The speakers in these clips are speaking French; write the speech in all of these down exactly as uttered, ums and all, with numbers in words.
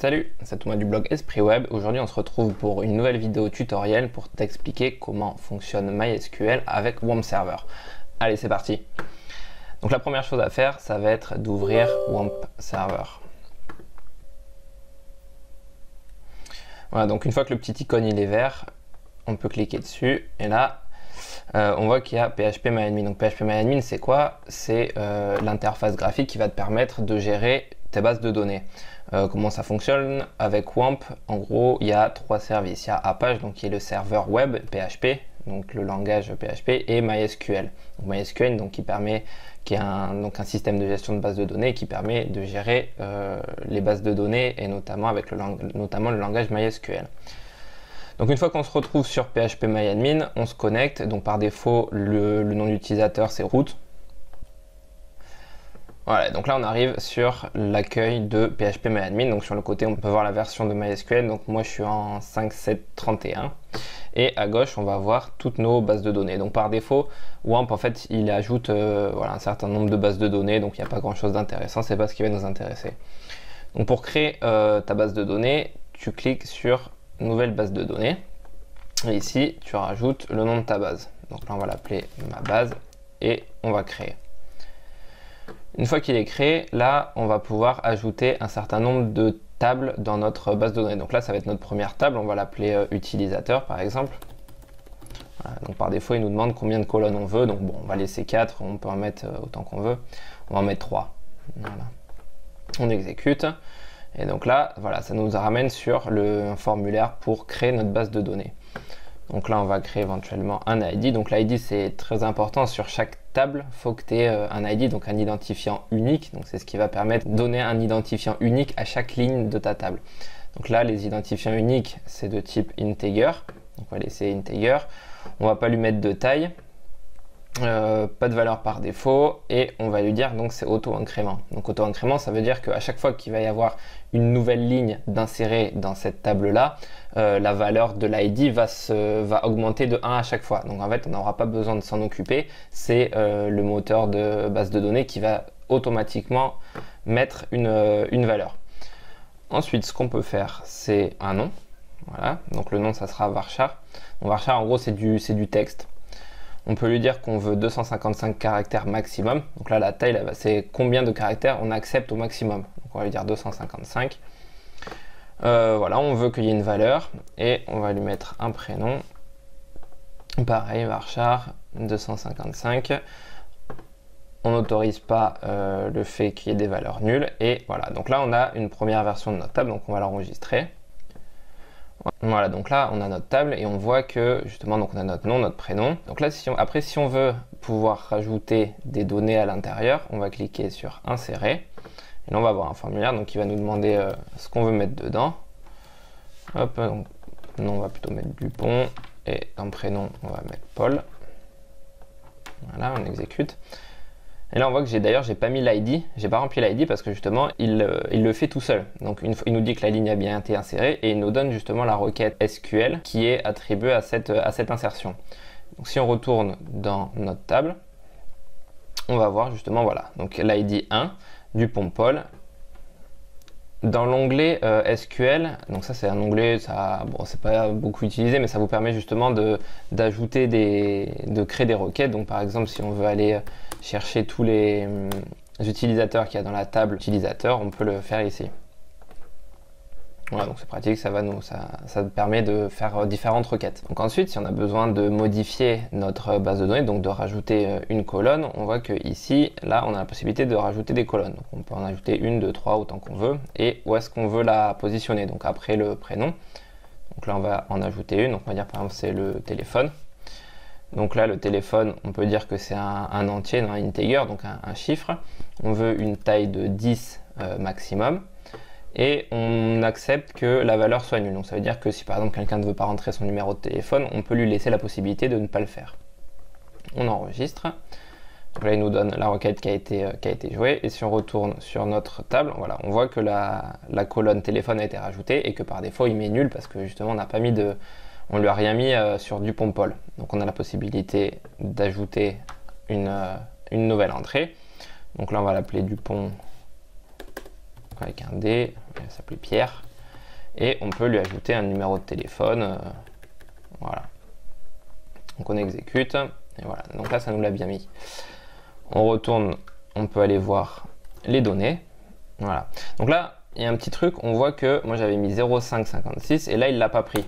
Salut, c'est Thomas du blog Esprit Web. Aujourd'hui on se retrouve pour une nouvelle vidéo tutoriel pour t'expliquer comment fonctionne MySQL avec WAMP Server. Allez, c'est parti. Donc la première chose à faire, ça va être d'ouvrir WAMP Server. Voilà, donc une fois que le petit icône il est vert, on peut cliquer dessus et là euh, on voit qu'il y a phpMyAdmin. Donc phpMyAdmin c'est quoi? C'est euh, l'interface graphique qui va te permettre de gérer tes bases de données. Euh, comment ça fonctionne avec WAMP? En gros, il y a trois services. Il y a Apache, donc qui est le serveur web P H P, donc le langage P H P, et MySQL. Donc, MySQL, donc qui permet, qui est un, donc un système de gestion de bases de données qui permet de gérer euh, les bases de données et notamment avec le, notamment le langage MySQL. Donc une fois qu'on se retrouve sur phpMyAdmin, on se connecte. Donc par défaut, le, le nom d'utilisateur c'est root. Voilà, donc là on arrive sur l'accueil de phpMyAdmin. Donc sur le côté on peut voir la version de MySQL, donc moi je suis en cinq point sept point trente et un et à gauche on va voir toutes nos bases de données. Donc par défaut WAMP en fait il ajoute euh, voilà, un certain nombre de bases de données, donc il n'y a pas grand chose d'intéressant, c'est pas ce qui va nous intéresser. Donc pour créer euh, ta base de données, tu cliques sur nouvelle base de données et ici tu rajoutes le nom de ta base. Donc là on va l'appeler ma base et on va créer. Une fois qu'il est créé, là, on va pouvoir ajouter un certain nombre de tables dans notre base de données. Donc là, ça va être notre première table. On va l'appeler euh, utilisateur, par exemple. Voilà, donc par défaut, il nous demande combien de colonnes on veut. Donc bon, on va laisser quatre. On peut en mettre euh, autant qu'on veut. On va en mettre trois. Voilà. On exécute. Et donc là, voilà, ça nous ramène sur le un formulaire pour créer notre base de données. Donc là, on va créer éventuellement un I D. Donc l'I D, c'est très important. Sur chaque table, il faut que tu aies un I D, donc un identifiant unique. Donc c'est ce qui va permettre de donner un identifiant unique à chaque ligne de ta table. Donc là, les identifiants uniques, c'est de type integer. Donc on va laisser integer. On ne va pas lui mettre de taille. Euh, pas de valeur par défaut. Et on va lui dire donc c'est auto-incrément. Donc auto-incrément, ça veut dire qu'à chaque fois qu'il va y avoir une nouvelle ligne d'insérer dans cette table-là, euh, la valeur de l'I D va, se, va augmenter de un à chaque fois. Donc en fait, on n'aura pas besoin de s'en occuper. C'est euh, le moteur de base de données qui va automatiquement mettre une, euh, une valeur. Ensuite, ce qu'on peut faire, c'est un nom. Voilà. Donc le nom, ça sera Varchar. Donc, Varchar, en gros, c'est du, c'est du texte. On peut lui dire qu'on veut deux cent cinquante-cinq caractères maximum. Donc là, la taille, c'est combien de caractères on accepte au maximum. Donc on va lui dire deux cent cinquante-cinq. Euh, voilà, on veut qu'il y ait une valeur et on va lui mettre un prénom. Pareil, Varchar, deux cent cinquante-cinq. On n'autorise pas euh, le fait qu'il y ait des valeurs nulles. Et voilà, donc là, on a une première version de notre table, donc on va l'enregistrer. Voilà, donc là on a notre table et on voit que justement donc on a notre nom, notre prénom. Donc là si on, après si on veut pouvoir rajouter des données à l'intérieur, on va cliquer sur insérer et là on va avoir un formulaire donc qui va nous demander euh, ce qu'on veut mettre dedans. Hop, donc non, on va plutôt mettre Dupont et dans le prénom on va mettre Paul. Voilà, on exécute. Et là on voit que j'ai d'ailleurs j'ai pas mis l'I D, j'ai pas rempli l'I D parce que justement il, euh, il le fait tout seul. Donc une, il nous dit que la ligne a bien été insérée et il nous donne justement la requête S Q L qui est attribuée à cette, à cette insertion. Donc si on retourne dans notre table, on va voir justement voilà, donc l'I D un du Pompol. Dans l'onglet euh, S Q L, donc ça c'est un onglet, ça bon, c'est pas beaucoup utilisé, mais ça vous permet justement de d'ajouter des, de créer des requêtes. Donc par exemple, si on veut aller chercher tous les hum, utilisateurs qu'il y a dans la table utilisateur, on peut le faire ici. Voilà, donc c'est pratique, ça va nous, ça, ça permet de faire différentes requêtes. Donc ensuite, si on a besoin de modifier notre base de données, donc de rajouter une colonne, on voit que ici, là, on a la possibilité de rajouter des colonnes. Donc on peut en ajouter une, deux, trois, autant qu'on veut. Et où est-ce qu'on veut la positionner? Donc après le prénom. Donc là, on va en ajouter une. Donc on va dire par exemple, c'est le téléphone. Donc là, le téléphone, on peut dire que c'est un, un entier, un integer, donc un, un chiffre. On veut une taille de dix euh, maximum. Et on accepte que la valeur soit nulle. Donc ça veut dire que si par exemple quelqu'un ne veut pas rentrer son numéro de téléphone, on peut lui laisser la possibilité de ne pas le faire. On enregistre. Donc là il nous donne la requête qui a été, qui a été jouée. Et si on retourne sur notre table, voilà, on voit que la, la colonne téléphone a été rajoutée et que par défaut il met nul parce que justement on n'a pas mis de, on lui a rien mis euh, sur Dupont-Paul. Donc on a la possibilité d'ajouter une, euh, une nouvelle entrée. Donc là on va l'appeler Dupont avec un D, ça s'appelle Pierre. et on peut lui ajouter un numéro de téléphone. Voilà. Donc on exécute et voilà. Donc là ça nous l'a bien mis. On retourne, on peut aller voir les données. Voilà. Donc là il y a un petit truc, on voit que moi j'avais mis zéro virgule cinq cinq six et là il l'a pas pris.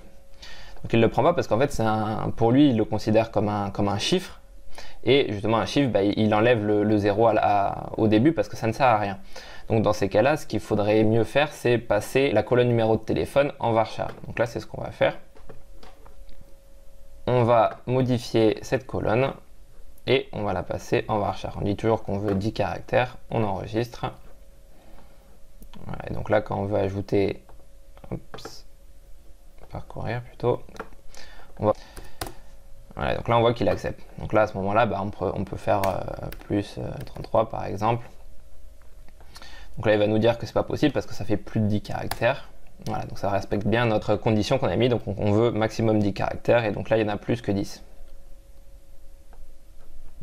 Donc il le prend pas parce qu'en fait c'est un, pour lui il le considère comme un comme un chiffre. Et justement un chiffre, bah, il enlève le, le zéro à, à, au début parce que ça ne sert à rien. Donc dans ces cas-là, ce qu'il faudrait mieux faire, c'est passer la colonne numéro de téléphone en varchar. Donc là, c'est ce qu'on va faire. On va modifier cette colonne et on va la passer en varchar. On dit toujours qu'on veut dix caractères, on enregistre. Voilà, et donc là, quand on veut ajouter... Oops, parcourir plutôt... On va... Voilà, donc là on voit qu'il accepte. Donc là à ce moment-là, bah, on, on peut faire euh, plus euh, trente-trois par exemple. Donc là il va nous dire que c'est pas possible parce que ça fait plus de dix caractères. Voilà, donc ça respecte bien notre condition qu'on a mis. Donc on, on veut maximum dix caractères et donc là il y en a plus que dix.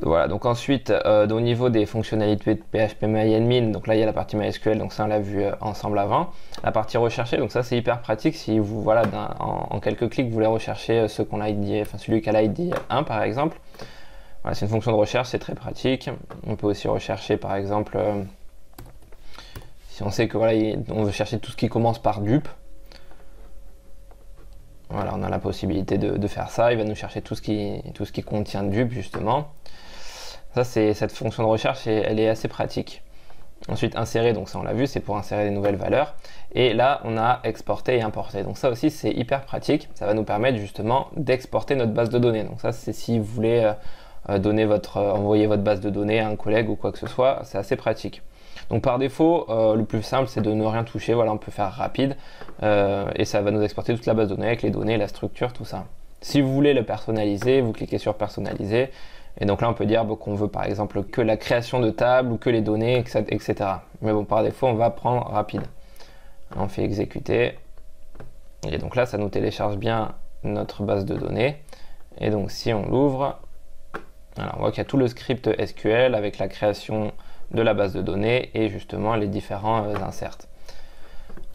Voilà, donc ensuite euh, au niveau des fonctionnalités de phpMyAdmin, donc là il y a la partie MySQL, donc ça on l'a vu euh, ensemble avant. La partie recherchée, donc ça c'est hyper pratique si vous, voilà, en, en quelques clics vous voulez rechercher ce qu'on a I D, enfin celui qui a l'I D un par exemple. Voilà, c'est une fonction de recherche, c'est très pratique. On peut aussi rechercher par exemple, euh, si on sait que voilà, il, on veut chercher tout ce qui commence par dupe. Voilà, on a la possibilité de, de faire ça, il va nous chercher tout ce qui, tout ce qui contient dupe justement. Ça, c'est cette fonction de recherche, et elle est assez pratique. Ensuite, insérer, donc ça on l'a vu, c'est pour insérer des nouvelles valeurs. Et là, on a exporté et importé. Donc ça aussi, c'est hyper pratique. Ça va nous permettre justement d'exporter notre base de données. Donc ça, c'est si vous voulez euh, donner votre, euh, envoyer votre base de données à un collègue ou quoi que ce soit, c'est assez pratique. Donc par défaut, euh, le plus simple, c'est de ne rien toucher. Voilà, on peut faire rapide euh, et ça va nous exporter toute la base de données avec les données, la structure, tout ça. Si vous voulez le personnaliser, vous cliquez sur personnaliser. Et donc là, on peut dire bah, qu'on veut par exemple que la création de table ou que les données, et cetera. Mais bon, par défaut, on va prendre rapide. On fait exécuter. Et donc là, ça nous télécharge bien notre base de données. Et donc si on l'ouvre, on voit qu'il y a tout le script S Q L avec la création de la base de données et justement les différents euh, inserts.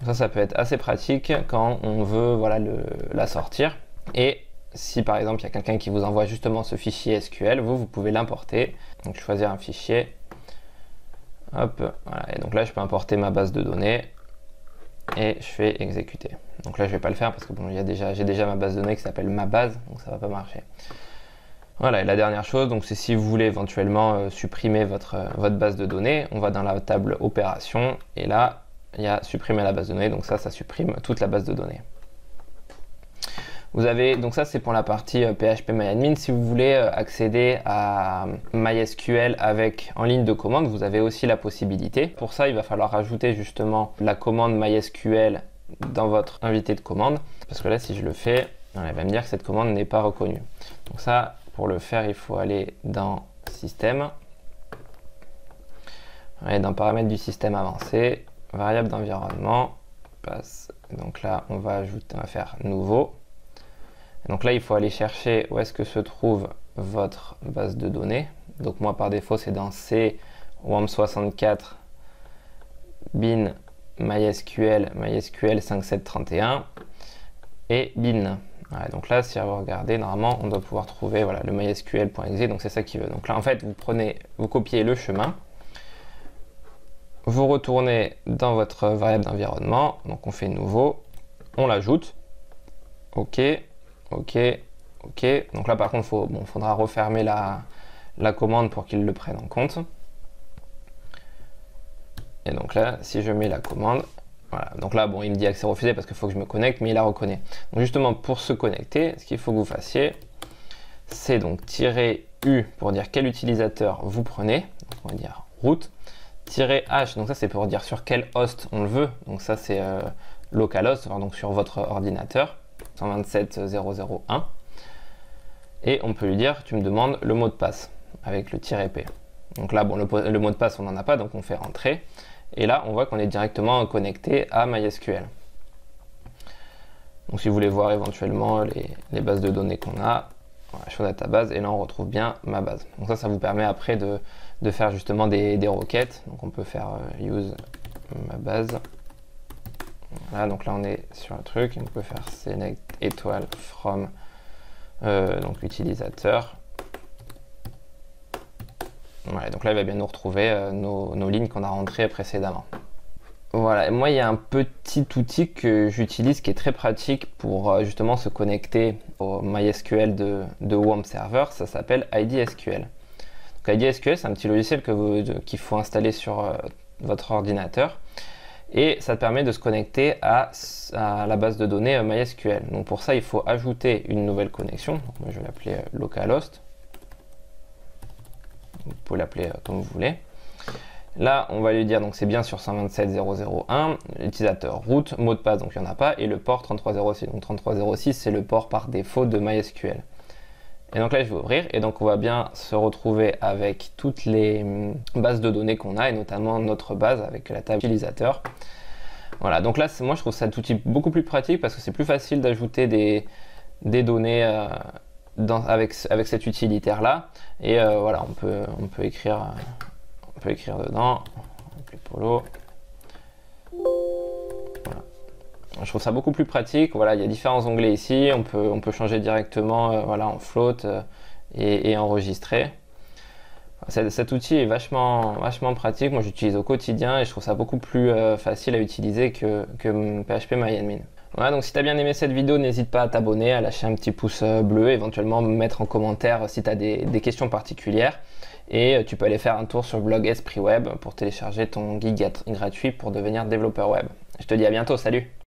Donc ça, ça peut être assez pratique quand on veut voilà, le, la sortir. Et si par exemple il y a quelqu'un qui vous envoie justement ce fichier S Q L, vous, vous pouvez l'importer. Donc choisir un fichier. Hop, voilà. Et donc là je peux importer ma base de données et je fais exécuter. Donc là je vais pas le faire parce que bon, il y a déjà, j'ai déjà ma base de données qui s'appelle ma base, donc ça va pas marcher. Voilà, et la dernière chose, donc c'est si vous voulez éventuellement euh, supprimer votre, euh, votre base de données, on va dans la table opération et là il y a supprimer la base de données, donc ça, ça supprime toute la base de données. Vous avez, donc ça c'est pour la partie euh, phpMyAdmin. Si vous voulez euh, accéder à MySQL avec en ligne de commande, vous avez aussi la possibilité. Pour ça, il va falloir rajouter justement la commande MySQL dans votre invité de commande. Parce que là, si je le fais, elle va me dire que cette commande n'est pas reconnue. Donc ça, pour le faire, il faut aller dans Système. Et dans Paramètres du système avancé, Variable d'environnement, passe. Donc là, on va ajouter, on va faire Nouveau. Donc là, il faut aller chercher où est-ce que se trouve votre base de données. Donc moi, par défaut, c'est dans C, WAMP soixante-quatre, bin, MySQL, MySQL cinq sept trois un et bin. Voilà, donc là, si vous regardez, normalement, on doit pouvoir trouver voilà, le mysql.exe. Donc c'est ça qu'il veut. Donc là, en fait, vous prenez, vous copiez le chemin. Vous retournez dans votre variable d'environnement. Donc on fait nouveau. On l'ajoute. OK. OK, OK. Donc là, par contre, il bon, faudra refermer la, la commande pour qu'il le prenne en compte. Et donc là, si je mets la commande, voilà. Donc là, bon, il me dit accès refusé parce qu'il faut que je me connecte, mais il la reconnaît. Donc justement, pour se connecter, ce qu'il faut que vous fassiez, c'est donc tirer U pour dire quel utilisateur vous prenez. Donc on va dire root. Tirer H, donc ça, c'est pour dire sur quel host on le veut. Donc ça, c'est euh, localhost, donc sur votre ordinateur. cent vingt-sept zéro zéro un et on peut lui dire tu me demandes le mot de passe avec le tiret P. Donc là bon le, le mot de passe on n'en a pas, donc on fait rentrer et là on voit qu'on est directement connecté à MySQL. Donc si vous voulez voir éventuellement les, les bases de données qu'on a, voilà, sur database et là on retrouve bien ma base. Donc ça ça vous permet après de, de faire justement des, des requêtes. Donc on peut faire euh, use ma base. Voilà, donc là on est sur un truc, on peut faire select étoile from euh, donc l'utilisateur. Voilà, donc là il va bien nous retrouver euh, nos, nos lignes qu'on a rentrées précédemment. Voilà, et moi il y a un petit outil que j'utilise qui est très pratique pour euh, justement se connecter au MySQL de, de WAMP Server, ça s'appelle HeidiSQL. Donc HeidiSQL, c'est un petit logiciel qu'il qu faut installer sur euh, votre ordinateur et ça permet de se connecter à, à la base de données euh, MySQL. Donc pour ça il faut ajouter une nouvelle connexion, donc, moi, je vais l'appeler euh, localhost. Vous pouvez l'appeler comme vous voulez. Là, on va lui dire, donc c'est bien sur cent vingt-sept point zéro zéro point un, l'utilisateur root, mot de passe, donc il n'y en a pas, et le port trente-trois zéro six. Donc trente-trois zéro six, c'est le port par défaut de MySQL. Et donc là, je vais ouvrir, et donc on va bien se retrouver avec toutes les bases de données qu'on a, et notamment notre base avec la table utilisateur. Voilà, donc là, moi je trouve ça outil beaucoup plus pratique parce que c'est plus facile d'ajouter des, des données euh, Dans, avec, avec cet utilitaire là, et euh, voilà, on peut, on peut écrire euh, on peut écrire dedans, plus polo. Voilà. Je trouve ça beaucoup plus pratique. Voilà, il y a différents onglets ici, on peut, on peut changer directement euh, voilà, en float euh, et, et enregistrer. Cet, cet outil est vachement, vachement pratique, moi j'utilise au quotidien et je trouve ça beaucoup plus euh, facile à utiliser que, que phpMyAdmin. Voilà, donc si tu as bien aimé cette vidéo, n'hésite pas à t'abonner, à lâcher un petit pouce bleu, éventuellement mettre en commentaire si tu as des, des questions particulières. Et tu peux aller faire un tour sur le blog Esprit Web pour télécharger ton guide gratuit pour devenir développeur web. Je te dis à bientôt, salut!